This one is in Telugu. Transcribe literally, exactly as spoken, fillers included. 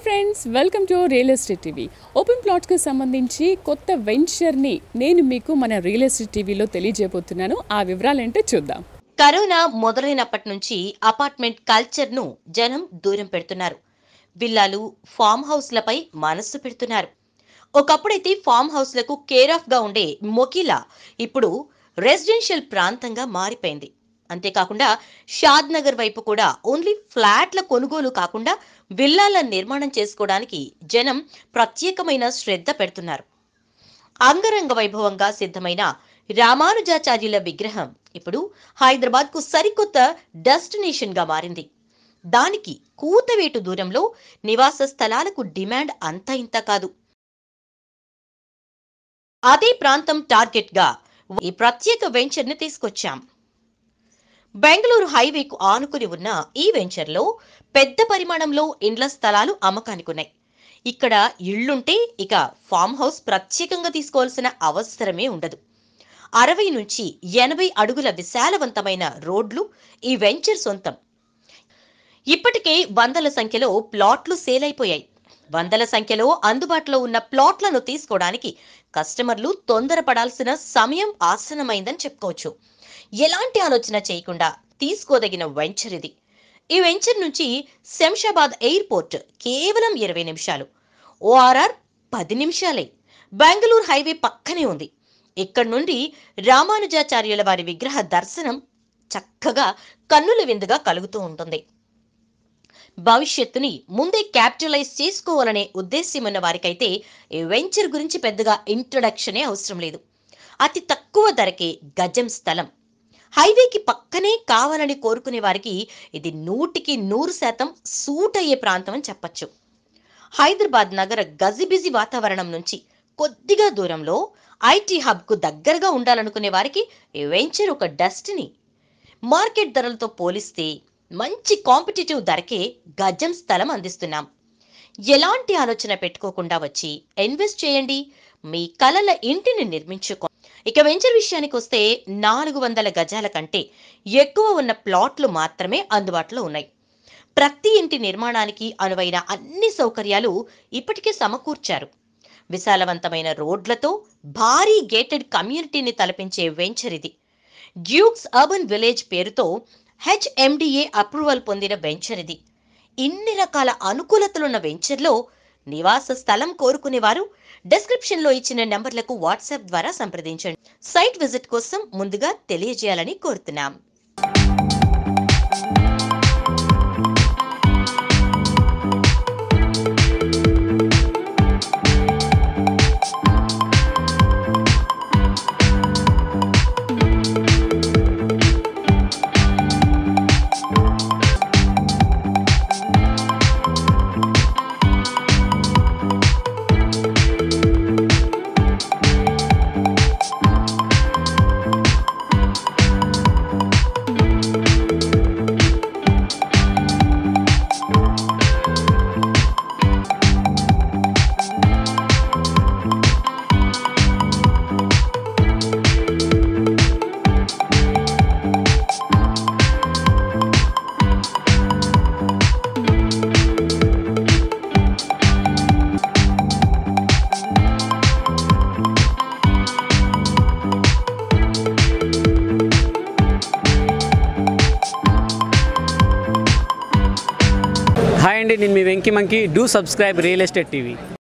Hi friends, welcome to Real Estate T V. Open plots ku sambandhinchi kotta venture ni nenu meeku mana Real Estate T V lo teliyajebothunanu. Aa vivaralu ento chuddam. Corona modalainapati nunchi apartment culture nu janam dooram pedutunnaru. Villalu, farm house lapai manasu pedutunnaru. Okappudaithe farm house laku care of ga unde mokila ippudu residential prantanga maripoyindi. అంతే కాకుండా షాద్ నగర్ వైపు కూడా ఓన్లీ ఫ్లాట్ల కొనుగోలు కాకుండా విల్లాల నిర్మాణం చేసుకోవడానికి జనం ప్రత్యేకమైన శ్రద్ధ పెడుతున్నారు. అంగరంగ వైభవంగా సిద్ధమైన రామానుజాచార్యుల విగ్రహం ఇప్పుడు హైదరాబాద్ కు సరికొత్త డెస్టినేషన్ గా మారింది. దానికి కూతవేటు దూరంలో నివాస స్థలాలకు డిమాండ్ అంత ఇంత కాదు. అదే ప్రాంతం టార్గెట్ గా ఈ ప్రత్యేక వెంచర్ ని తీసుకొచ్చాం. బెంగళూరు హైవేకు ఆనుకుని ఉన్న ఈ వెంచర్లో పెద్ద పరిమాణంలో ఇండ్ల స్థలాలు అమ్మకానికున్నాయి. ఇక్కడ ఇళ్లుంటే ఇక ఫామ్ హౌస్ ప్రత్యేకంగా తీసుకోవాల్సిన అవసరమే ఉండదు. అరవై నుంచి ఎనభై అడుగుల విశాలవంతమైన రోడ్లు ఈ వెంచర్ సొంతం. ఇప్పటికే వందల సంఖ్యలో ప్లాట్లు సేలైపోయాయి. వందల సంఖ్యలో అందుబాటులో ఉన్న ప్లాట్లను తీసుకోవడానికి కస్టమర్లు తొందరపడాల్సిన సమయం ఆసన్నమైందని చెప్పుకోవచ్చు. ఎలాంటి ఆలోచన చేయకుండా తీసుకోదగిన వెంచర్ ఇది. ఈ వెంచర్ నుంచి శంషాబాద్ ఎయిర్పోర్ట్ కేవలం ఇరవై నిమిషాలు, ఓఆర్ఆర్ పది నిమిషాలే. బెంగళూరు హైవే పక్కనే ఉంది. ఇక్కడ నుండి రామానుజాచార్యుల వారి విగ్రహ దర్శనం చక్కగా కన్నుల విందుగా కలుగుతూ ఉంటుంది. భవిష్యత్తుని ముందే క్యాపిటలైజ్ చేసుకోవాలనే ఉద్దేశ్యం ఉన్న వారికైతే ఈ వెంచర్ గురించి పెద్దగా ఇంట్రడక్షనే అవసరం లేదు. అతి తక్కువ ధరకే గజం స్థలం, హైవేకి పక్కనే కావాలని కోరుకునే వారికి ఇది నూటికి నూరు శాతం సూట్ అయ్యే ప్రాంతం అని చెప్పచ్చు. హైదరాబాద్ నగర గజిబిజి వాతావరణం నుంచి కొద్దిగా దూరంలో ఐటీ హబ్కు దగ్గరగా ఉండాలనుకునే వారికి ఈ వెంచర్ ఒక డెస్టినీ. మార్కెట్ ధరలతో పోలిస్తే మంచి కాంపిటేటివ్ ధరకే గజం స్థలం అందిస్తున్నాం. ఎలాంటి ఆలోచన పెట్టుకోకుండా వచ్చి ఇన్వెస్ట్ చేయండి, మీ కలల ఇంటిని నిర్మించుకో. ఇక వెంచర్ విషయానికి వస్తే నాలుగు వందల గజాల కంటే ఎక్కువ ఉన్న ప్లాట్లు మాత్రమే అందుబాటులో ఉన్నాయి. ప్రతి ఇంటి నిర్మాణానికి అనువైన అన్ని సౌకర్యాలు ఇప్పటికే సమకూర్చారు. విశాలవంతమైన రోడ్లతో భారీ గేటెడ్ కమ్యూనిటీని తలపించే వెంచర్ ఇది. డ్యూక్స్ అర్బన్ విలేజ్ పేరుతో హెచ్ఎండిఏ అప్రూవల్ పొందిన వెంచర్ ఇది. ఇన్ని రకాల అనుకూలతలున్న వెంచర్లో నివాస స్థలం కోరుకునేవారు డిస్క్రిప్షన్ లో ఇచ్చిన నెంబర్లకు వాట్సాప్ ద్వారా సంప్రదించండి. సైట్ విజిట్ కోసం ముందుగా తెలియజేయాలని కోరుతున్నాం. Hi and in me Venki Monkey, do subscribe Real Estate T V.